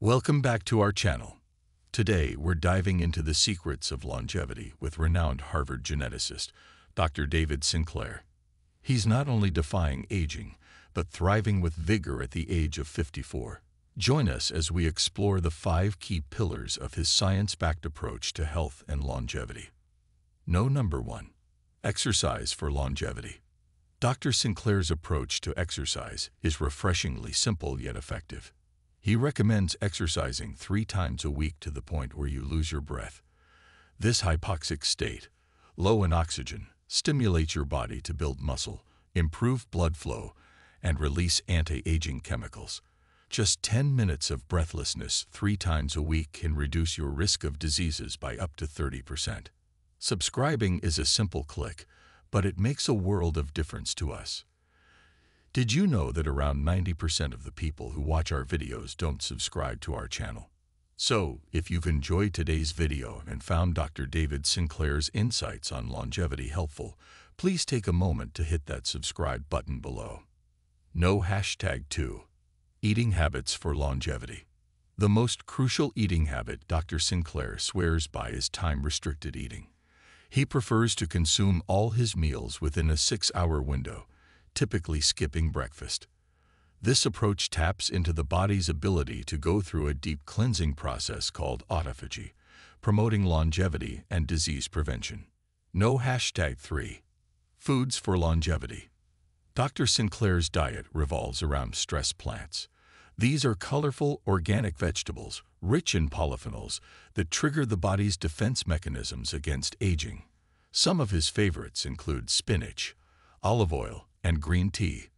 Welcome back to our channel. Today, we're diving into the secrets of longevity with renowned Harvard geneticist, Dr. David Sinclair. He's not only defying aging, but thriving with vigor at the age of 54. Join us as we explore the 5 key pillars of his science-backed approach to health and longevity. Number 1. Exercise for longevity. Dr. Sinclair's approach to exercise is refreshingly simple yet effective. He recommends exercising 3 times a week to the point where you lose your breath. This hypoxic state, low in oxygen, stimulates your body to build muscle, improve blood flow, and release anti-aging chemicals. Just 10 minutes of breathlessness 3 times a week can reduce your risk of diseases by up to 30%. Subscribing is a simple click, but it makes a world of difference to us. Did you know that around 90% of the people who watch our videos don't subscribe to our channel? So, if you've enjoyed today's video and found Dr. David Sinclair's insights on longevity helpful, please take a moment to hit that subscribe button below. #2. Eating habits for longevity. The most crucial eating habit Dr. Sinclair swears by is time-restricted eating. He prefers to consume all his meals within a 6-hour window, typically skipping breakfast. This approach taps into the body's ability to go through a deep cleansing process called autophagy, promoting longevity and disease prevention. #3. Foods for longevity. Dr. Sinclair's diet revolves around stress plants. These are colorful, organic vegetables, rich in polyphenols, that trigger the body's defense mechanisms against aging. Some of his favorites include spinach, olive oil, and green tea.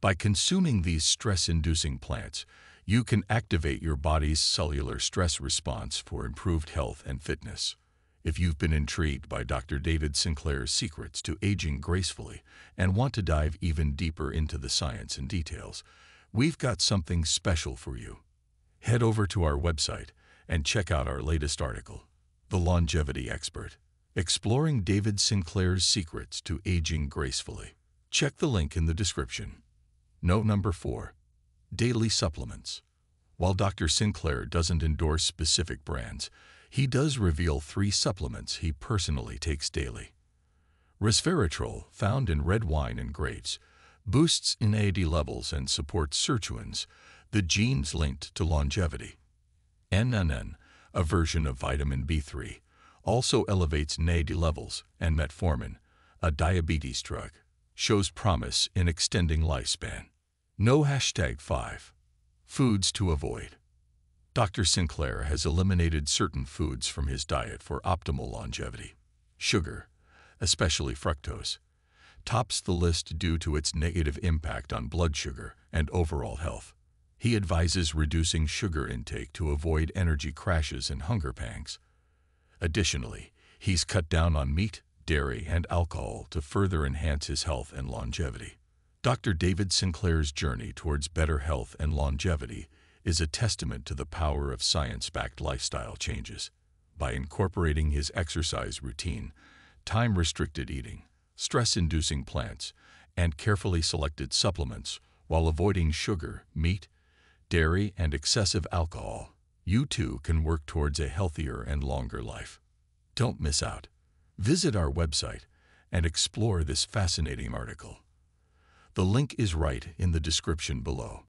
By consuming these stress-inducing plants, you can activate your body's cellular stress response for improved health and fitness. If you've been intrigued by Dr. David Sinclair's secrets to aging gracefully and want to dive even deeper into the science and details, we've got something special for you. Head over to our website and check out our latest article, The Longevity Expert, Exploring David Sinclair's Secrets to Aging Gracefully. Check the link in the description. Number 4. Daily supplements. While Dr. Sinclair doesn't endorse specific brands, he does reveal 3 supplements he personally takes daily. Resveratrol, found in red wine and grapes, boosts NAD levels and supports sirtuins, the genes linked to longevity. NAD, a version of vitamin B3, also elevates NAD levels, and metformin, a diabetes drug, shows promise in extending lifespan. #5. Foods to avoid. Dr. Sinclair has eliminated certain foods from his diet for optimal longevity. Sugar, especially fructose, tops the list due to its negative impact on blood sugar and overall health. He advises reducing sugar intake to avoid energy crashes and hunger pangs. Additionally, he's cut down on meat, dairy, and alcohol to further enhance his health and longevity. Dr. David Sinclair's journey towards better health and longevity is a testament to the power of science-backed lifestyle changes. By incorporating his exercise routine, time-restricted eating, stress-inducing plants, and carefully selected supplements while avoiding sugar, meat, dairy, and excessive alcohol, you too can work towards a healthier and longer life. Don't miss out. Visit our website and explore this fascinating article. The link is right in the description below.